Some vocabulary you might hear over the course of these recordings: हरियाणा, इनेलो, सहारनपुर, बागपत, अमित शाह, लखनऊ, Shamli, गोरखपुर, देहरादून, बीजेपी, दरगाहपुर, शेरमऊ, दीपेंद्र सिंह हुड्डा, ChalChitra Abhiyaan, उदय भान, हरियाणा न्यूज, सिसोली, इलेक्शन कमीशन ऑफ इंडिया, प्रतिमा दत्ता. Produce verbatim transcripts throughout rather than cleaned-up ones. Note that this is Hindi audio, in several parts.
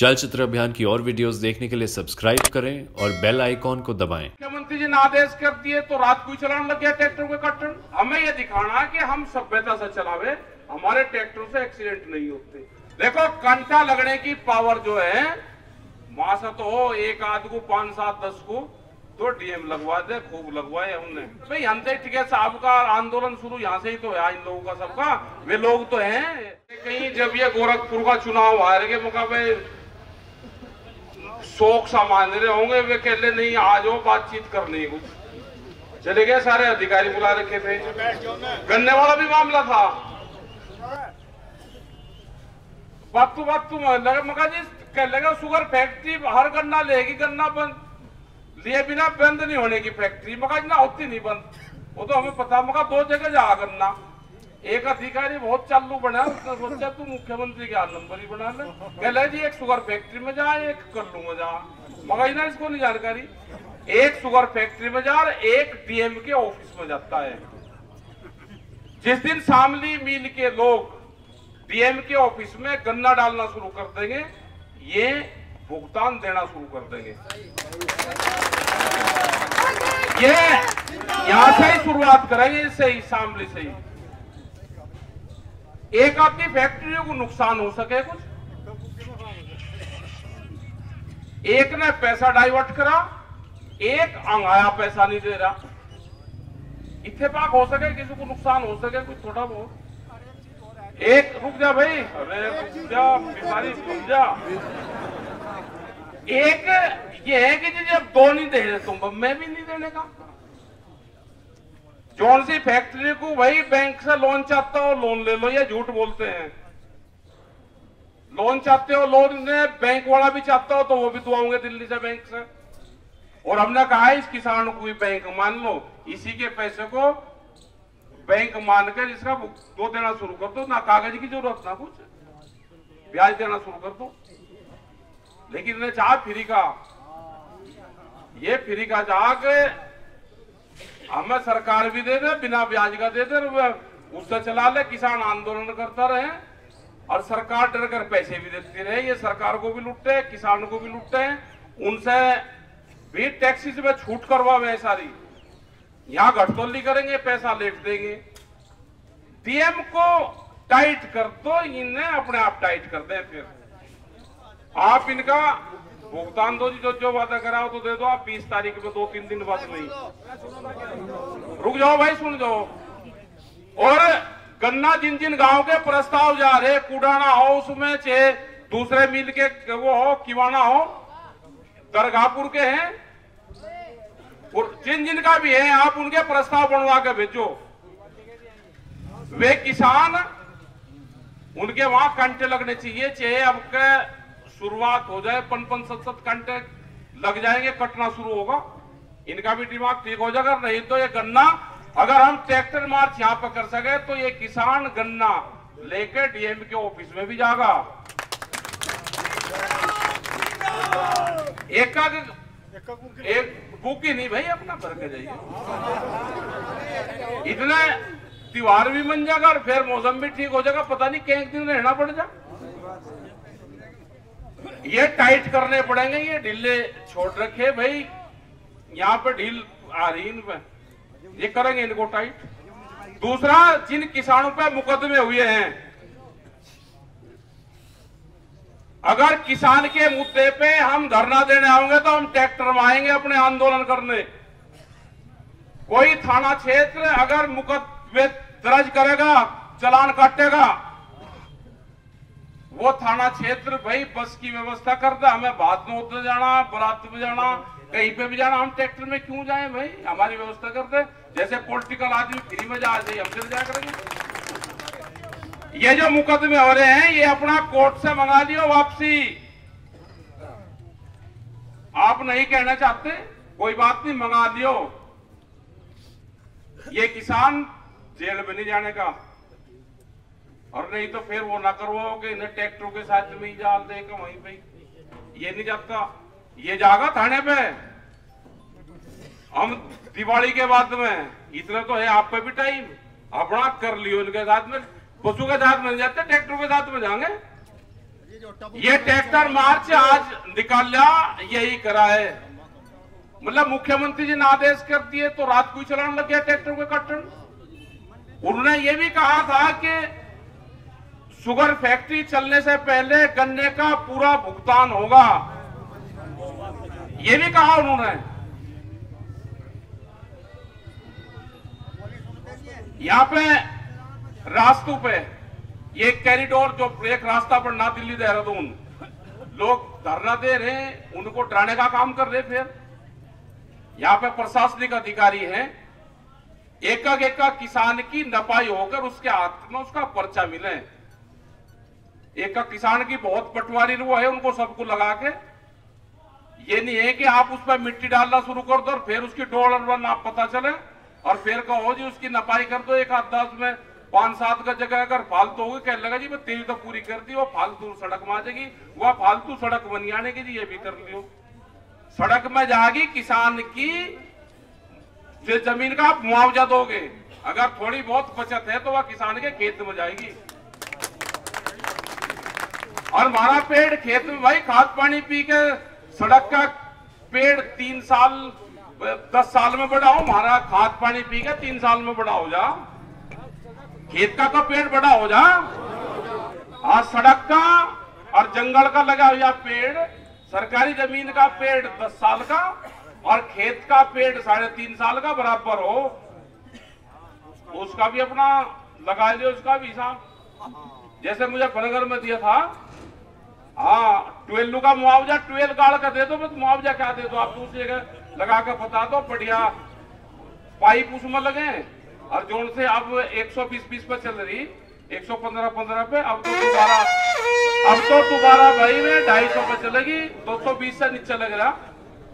चलचित्र अभियान की और वीडियोस देखने के लिए सब्सक्राइब करें और बेल आइकॉन को दबाएं। मुख्यमंत्री जी ने आदेश कर दिए तो रात को चलान लग गया ट्रैक्टर को कट्टन। हमें ये दिखाना कि हम सभ्यता से चलावे, हमारे ट्रैक्टर से एक्सीडेंट नहीं होते। देखो कंटा लगने की पावर जो है मासा तो हो, एक आध को पांच सात दस को तो डीएम लगवा दे, खूब लगवाए हमने भाई। हमसे ठीक है, साहब का आंदोलन शुरू यहाँ से ही तो है, इन लोगों का सबका वे लोग तो है। कहीं जब ये गोरखपुर का चुनाव हार के मुकाबले शोक सामान रहे होंगे, वे कह ले नहीं आज हो बातचीत करनी कुछ, चले गए सारे अधिकारी बुला रखे थे, गन्ने वाला भी मामला था। बातू बातू मगा जी कह लेगा शुगर फैक्ट्री हर गन्ना लेगी, गन्ना बंद लिए बिना बंद नहीं होने की फैक्ट्री मगा जी ना होती नहीं बंद, वो तो हमें पता। मगा दो जगह जा गन्ना, एक अधिकारी बहुत चालू बना तो सोचा तू मुख्यमंत्री के हाथ नंबर ही बना ले, कहला जी एक शुगर फैक्ट्री में जा, एक कर लूंगा जा, मगर ना इसको नहीं जानकारी। एक शुगर फैक्ट्री में जा, एक डीएम के ऑफिस में जाता है। जिस दिन शामली मिल के लोग डीएम के ऑफिस में गन्ना डालना शुरू कर देंगे, ये भुगतान देना शुरू कर देंगे। ये यहाँ से ही शुरुआत करेंगे, इससे ही शामली से ही। एक आपकी फैक्ट्रियों को नुकसान हो सके कुछ, एक ने पैसा डाइवर्ट करा, एक अंगाया पैसा नहीं दे रहा, इतने पाक हो सके किसी को नुकसान हो सके कुछ थोड़ा बहुत। एक रुक जा भाई, अरे रुक जा बीमारी रुक जा। एक ये है कि जब दो नहीं दे रहे तुम, मैं भी नहीं देने का। कौन सी फैक्ट्री को भाई बैंक से लोन चाहता हो लोन ले लो, या झूठ बोलते हैं। लोन चाहते हो लोन ने बैंक वाला भी चाहता हो तो वो भी दुआओगे दिल्ली से बैंक से। और हमने कहा इस किसान को भी बैंक मान लो, इसी के पैसे को बैंक मानकर इसका दो देना शुरू कर दो, ना कागज की जरूरत ना कुछ, ब्याज देना शुरू कर दो। लेकिन इन्हें चाह फ्री का, ये फ्री का चाह के हमें सरकार भी दे दे, बिना ब्याज का दे दे, उससे चला ले, किसान आंदोलन करता रहे और सरकार डर कर पैसे भी देती रहे। ये सरकार को भी लुटते, किसान को भी लुटते, उनसे भी टैक्सी से छूट करवावे सारी, यहाँ घटतौली करेंगे, पैसा लेट देंगे। डीएम को टाइट कर दो, इन्हें अपने आप टाइट कर दें, फिर आप इनका भुगतान दो जी, जो जो वादा कराओ तो दे दो, आप बीस तारीख में दो तीन दिन बाद नहीं। रुक जाओ भाई, सुन जाओ। और गन्ना जिन जिन गांव के प्रस्ताव जा रहे, कुडाना हो उसमें चाहे दूसरे मिल के वो हो, किवाना हो, दरगाहपुर के हैं, और जिन जिन का भी है आप उनके प्रस्ताव बनवा के भेजो। वे किसान उनके वहां कंटे लगने चाहिए, चाहे आपके शुरुआत हो जाए, पनपन सत्सत कंटे लग जाएंगे, कटना शुरू होगा, इनका भी दिमाग ठीक हो जाएगा। नहीं तो ये गन्ना अगर हम ट्रैक्टर मार्च यहाँ पर कर सके तो ये किसान गन्ना लेके डीएम के ऑफिस में भी जाएगा। एक एक बुक ही नहीं भाई, अपना भर के जाइए, इतने त्योहार भी बन जाएगा और फिर मौसम भी ठीक हो जाएगा, पता नहीं क्या दिन रहना पड़ जाए। ये टाइट करने पड़ेंगे, ये ढीले छोड़ रखे भाई, यहाँ पे ढील आ रही इनपे, ये करेंगे इनको टाइट। दूसरा, जिन किसानों पे मुकदमे हुए हैं, अगर किसान के मुद्दे पे हम धरना देने आओगे तो हम ट्रैक्टर में आएंगे अपने आंदोलन करने। कोई थाना क्षेत्र अगर मुकदमे दर्ज करेगा, चालान काटेगा, वो थाना क्षेत्र भाई बस की व्यवस्था कर दे, हमें बात में उतर जाना, बारात में जाना, कहीं पे भी जाना, हम ट्रैक्टर में क्यों जाए भाई, हमारी व्यवस्था कर दे। जैसे पॉलिटिकल आदमी फ्री में जा जाए, हम चले जाया करेंगे। ये जो मुकदमे हो रहे हैं ये अपना कोर्ट से मंगा लियो वापसी। आप नहीं कहना चाहते, कोई बात नहीं, मंगा लियो। ये किसान जेल में नहीं जाने का, और नहीं तो फिर वो ना करवाओगे, इन्हें ट्रैक्टरों के साथ में ही जाल देगा वहीं पे। ये नहीं जाता, ये जागा थाने पे। हम दिवाली के बाद में इतना तो है आप पे भी टाइम, अपना कर लियो इनके साथ में, पशु के साथ में जाते, ट्रैक्टरों के साथ में जाएंगे। ये ट्रैक्टर मार्च आज निकाला यही करा है। मतलब मुख्यमंत्री जी ने आदेश कर दिए तो रात को चलान लग गया ट्रैक्टर के कट्टन। उन्होंने ये भी कहा था कि शुगर फैक्ट्री चलने से पहले गन्ने का पूरा भुगतान होगा, ये भी कहा उन्होंने। यहाँ पे रास्तों पे ये कैरिडोर जो एक रास्ता पर ना दिल्ली देहरादून, लोग धरना दे रहे हैं, उनको डराने का काम कर रहे। फिर यहाँ पे प्रशासनिक अधिकारी हैं, एक एक किसान की नपाई होकर उसके हाथ में उसका पर्चा मिले। एक किसान की बहुत पटवारी वो है, उनको सबको लगा के ये नहीं है कि आप उस पर मिट्टी डालना शुरू कर दो और फिर उसकी डोर नाप पता चले और फिर कहो जी उसकी नपाई कर दो एक आध दस में पांच सात का जगह अगर फालतू होगी कहने लगा जी मैं तेरी तो पूरी कर दी, वो फालतू सड़क में आ जाएगी, वह फालतू सड़क बनी आने की जी ये भी कर लियो। सड़क में जाएगी किसान की जो जमीन का आप मुआवजा दोगे, अगर थोड़ी बहुत बचत है तो वह किसान के खेत में जाएगी। और हमारा पेड़ खेत में भाई खाद पानी पी के सड़क का पेड़ तीन साल दस साल में बड़ा हो, हमारा खाद पानी पी के तीन साल में बड़ा हो जा, खेत का तो पेड़ बड़ा हो जा। आज सड़क का और जंगल का लगा हुआ पेड़, सरकारी जमीन का पेड़ दस साल का और खेत का पेड़ साढ़े तीन साल का बराबर हो, उसका भी अपना लगा लियो, उसका भी हिसाब। जैसे मुझे फनगर में दिया था, हाँ ट्वेल्व का मुआवजा ट्वेल्व गाड़ का दे दो, बस मुआवजा क्या दे दो आप दूसरी जगह लगा के बता दो, बढ़िया पाइप उसमें लगे और जोड़ से अब एक सौ बीस बीस पे चल रही एक सौ पंद्रह पंद्रह पे, अब तो दोबारा अब तो दोबारा भाई में ढाई सौ पे चलेगी, दो सौ बीस से नीचे लग रहा,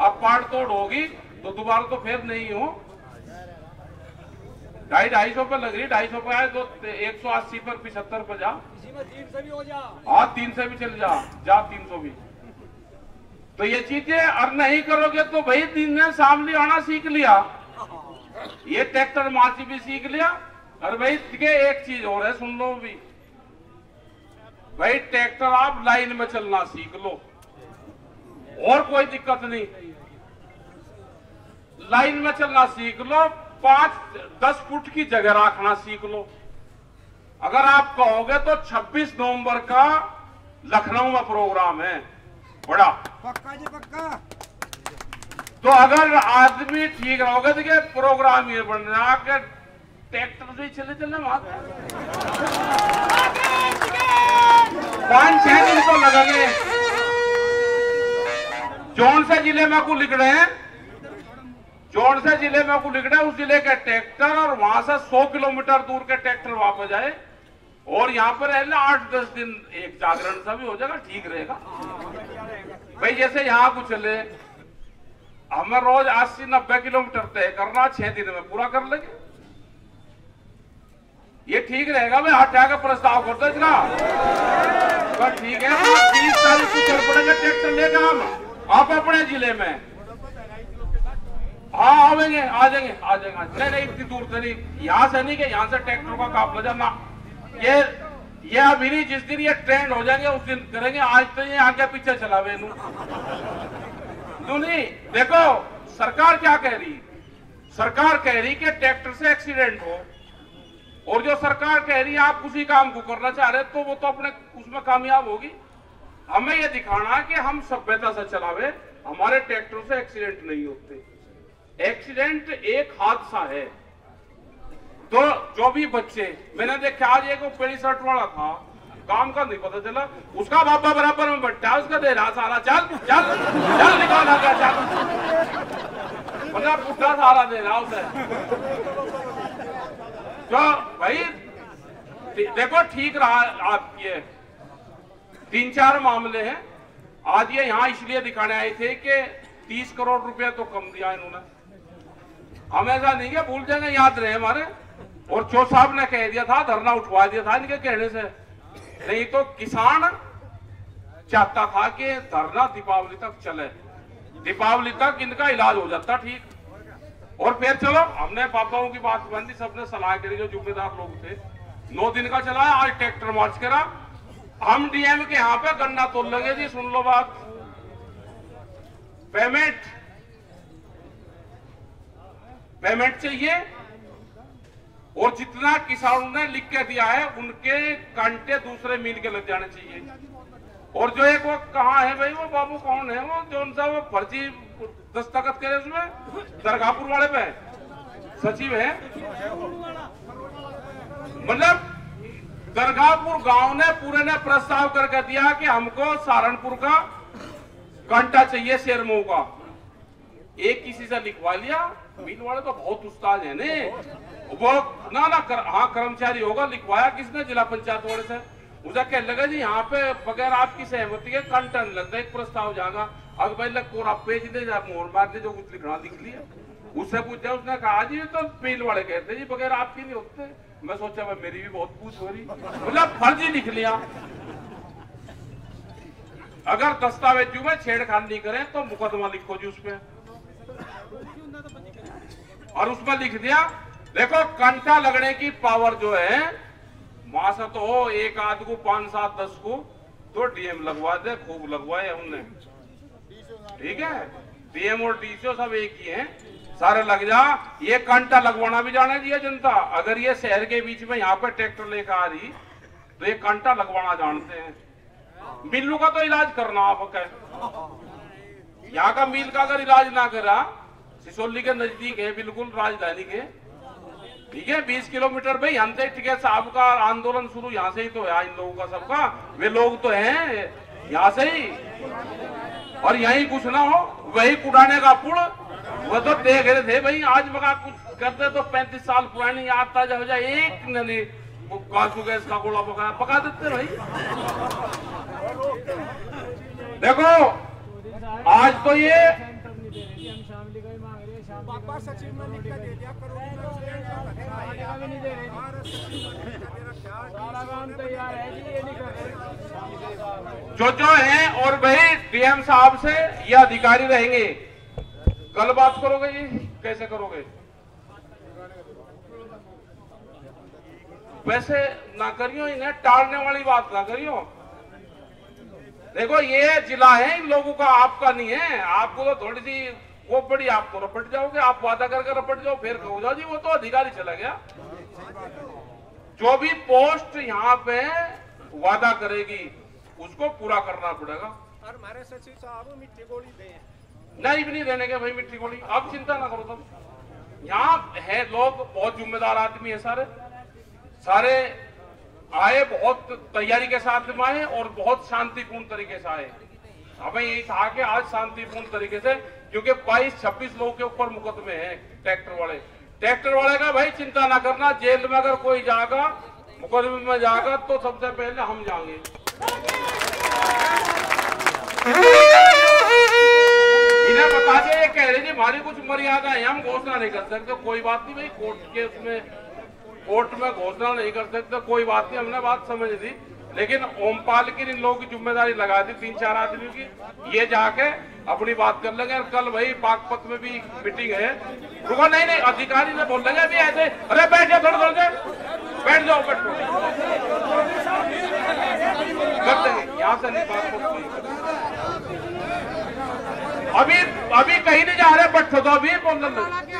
अब पाड़ तोड़ होगी तो दोबारा तो फिर नहीं हो, ढाई ढाई सौ पे लग रही, ढाई सौ पे आए तो एक सौ अस्सी पर पिछहत्तर पे जा, हाँ तीन से भी चल जा, जा तीन सौ भी। तो ये चीजें और नहीं करोगे तो भाई दिन ने शामली आना सीख लिया, ये ट्रैक्टर मार्च भी सीख लिया। और भाई के एक चीज और है, सुन लो भी भाई, ट्रैक्टर आप लाइन में चलना सीख लो और कोई दिक्कत नहीं। लाइन में चलना सीख लो, पांच दस फुट की जगह रखना सीख लो। अगर आप कहोगे तो छब्बीस नवंबर का लखनऊ में प्रोग्राम है बड़ा, पक्का जी पक्का। तो अगर आदमी ठीक रहोगे तो क्या प्रोग्राम ये बन रहा है कि ट्रैक्टर से चले चलने वहां पांच छह दिन तो लगेंगे। जौन से जिले में को लिखड़े हैं, जौन से जिले में को लिखड़े उस जिले के ट्रैक्टर और वहां से सौ किलोमीटर दूर के ट्रैक्टर वापस आए और यहाँ पर रहना आठ दस दिन एक जागरण सा भी हो जाएगा, ठीक रहेगा भाई। जैसे यहाँ को चले हमें रोज अस्सी नब्बे किलोमीटर तय करना, छह दिन में पूरा कर लेंगे, ये ठीक रहेगा। मैं हटा के प्रस्ताव करता इतना बस ठीक है। तीस तारीख को चल पड़ेगा ट्रैक्टर लेकर हम आप अपने जिले में, हाँ आवेंगे आ जाएंगे आ जाएंगे नहीं नहीं इतनी दूर से नहीं, यहाँ से नहीं कि यहाँ से ट्रैक्टर का काफिला जाना, ये ये अभी नहीं, जिस दिन ये ट्रेंड हो जाएंगे उस दिन करेंगे। आज तो ये आगे पीछे चलावे नहीं। देखो सरकार क्या कह रही, सरकार कह रही कि ट्रैक्टर से एक्सीडेंट हो, और जो सरकार कह रही है आप उसी काम को करना चाह रहे तो वो तो अपने उसमें कामयाब होगी। हमें ये दिखाना है कि हम सभ्यता से चलावे, हमारे ट्रैक्टर से एक्सीडेंट नहीं होते। एक्सीडेंट एक हादसा है। तो जो भी बच्चे मैंने देखा, आज एक पहली शर्ट वाला था, काम का नहीं पता चला, उसका बाबा बराबर में बैठा, उसका दे रहा सारा, चल चल चल निकाला क्या चल, मतलब पुट्ठा सारा दे रहा उसे। तो भाई देखो ठीक रहा, आप ये तीन चार मामले हैं। आज ये यहाँ इसलिए दिखाने आए थे कि तीस करोड़ रुपया तो कम दिया इन्होंने, हमेशा नहीं क्या भूल जाएंगे, याद रहे हमारे। और चो साहब ने कह दिया था, धरना उठवा दिया था इनके कहने से, नहीं तो किसान चाहता था कि धरना दीपावली तक चले, दीपावली तक इनका इलाज हो जाता ठीक। और फिर चलो हमने बाबाओं की बात बांधी, सबने सलाह करी जो जिम्मेदार लोग थे, नौ दिन का चलाया, आज ट्रैक्टर मार्च करा। हम डीएम के यहाँ पे गन्ना तोड़ लेंगे जी, सुन लो बात। पेमेंट पेमेंट चाहिए, और जितना किसानों ने लिख के दिया है उनके कांटे दूसरे मील के लग जाने चाहिए। और जो एक वो कहाँ है भाई, वो बाबू कौन है वो जो उनसा वो फर्जी दस्तखत करे उसमें, दरगाहपुर वाले पे सचिव है। मतलब दरगाहपुर गांव ने पूरे ने प्रस्ताव करके दिया कि हमको सहारनपुर का कांटा चाहिए, शेरमऊ का। एक किसी से लिखवा लिया, मिल वाले तो बहुत उस्ताद है ने, वो ना ना कर, हाँ कर्मचारी होगा। लिखवाया किसने? जिला पंचायत वाले से। उधर कह लगा जी यहाँ पे बगैर आपकी सहमति के कंटन लगता है, एक प्रस्ताव जाएगा। अगर भाई लग कोरा पेज दे जा, मोहर मार दे, जो कुछ लिखना लिख लिया। उससे पूछा, उसने कहा जी तो मिल वाले कहते जी बगैर आपके नहीं होते। मैं सोचा भाई मेरी भी बहुत पूछ हो रही, मतलब फर्जी लिख लिया। अगर दस्तावेजों में छेड़खानी नहीं करें तो मुकदमा लिखो जी उसपे। और उसमें लिख दिया, देखो कांटा लगने की पावर जो है मासा तो हो, एक आध को पांच सात दस को तो डीएम लगवा दे, खूब लगवाए हमने। ठीक है, डीएम और डीसीओ सब एक ही हैं, सारे लग जा। ये कांटा लगवाना भी जाने दिया जनता। अगर ये शहर के बीच में यहाँ पे ट्रैक्टर लेकर आ रही तो ये कांटा लगवाना जानते हैं। मिल्लू का तो इलाज करना आप कह, यहाँ का मिल का अगर इलाज ना करा, सिसोली के नजदीक है, बिल्कुल राजधानी के, ठीक है, बीस किलोमीटर भाई हम से। ठीक है, साहब का आंदोलन शुरू यहाँ से ही तो है, इन लोगों का सबका, वे लोग तो हैं यहाँ से ही। और यही कुछ ना हो, वही कुटाने का पुल वो तो देख रहे थे भाई। आज बगा कुछ करते तो पैंतीस साल पुरानी याद ताजा हो जाए। एक ने काजू गैस का गोला पका पका देते भाई। देखो आज तो ये जो जो हैं, और वही डीएम साहब से ये अधिकारी रहेंगे। कल बात करोगे ये कैसे करोगे? वैसे ना करियो, इन्हें टालने वाली बात ना करियो। देखो ये जिला है इन लोगों का, आपका नहीं है। आपको तो थोड़ी सी वो बड़ी, आप तो रपट जाओगे, आप वादा करके रपट जाओ, फिर कहो जाओ जी वो तो अधिकारी चला गया। जो भी पोस्ट यहाँ पे वादा करेगी उसको पूरा करना पड़ेगा। और हमारे सचिव साहब मिट्टी गोली दे, नहीं भी नहीं देने के भाई मिट्टी गोली। अब चिंता ना करो तुम, यहाँ है लोग बहुत जिम्मेदार आदमी है, सारे सारे आए बहुत तैयारी के साथ में आए और बहुत शांतिपूर्ण तरीके से आए। हमें यही था कि आज शांतिपूर्ण तरीके से, क्योंकि बाईस छब्बीस लोगों के ऊपर मुकदमे हैं ट्रैक्टर वाले ट्रैक्टर वाले का भाई चिंता ना करना। जेल में अगर कोई जाएगा, मुकदमे में जाएगा, तो सबसे पहले हम जाएंगे। इन्हें बता दे, ये कह रहे जी हमारी कुछ मर्यादा है, हम घोषणा नहीं कर सकते। कोई बात नहीं भाई, कोर्ट के उसमें कोर्ट में घोषणा नहीं कर सकते, कोई बात नहीं। हमने बात समझ ली, लेकिन ओमपाल की इन लोगों की जिम्मेदारी लगा दी, तीन चार आदमी की। ये जाके अपनी बात कर लेंगे। और कल भाई बागपत में भी मीटिंग है। रुको, नहीं नहीं अधिकारी ने बोल लेंगे अभी ऐसे। अरे बैठ जाओ, थोड़ा थोड़ा बैठ जाओ, बैठ कर देंगे यहाँ से। नहीं बागपत अभी अभी कहीं नहीं जा रहे, बैठो तो अभी बोल।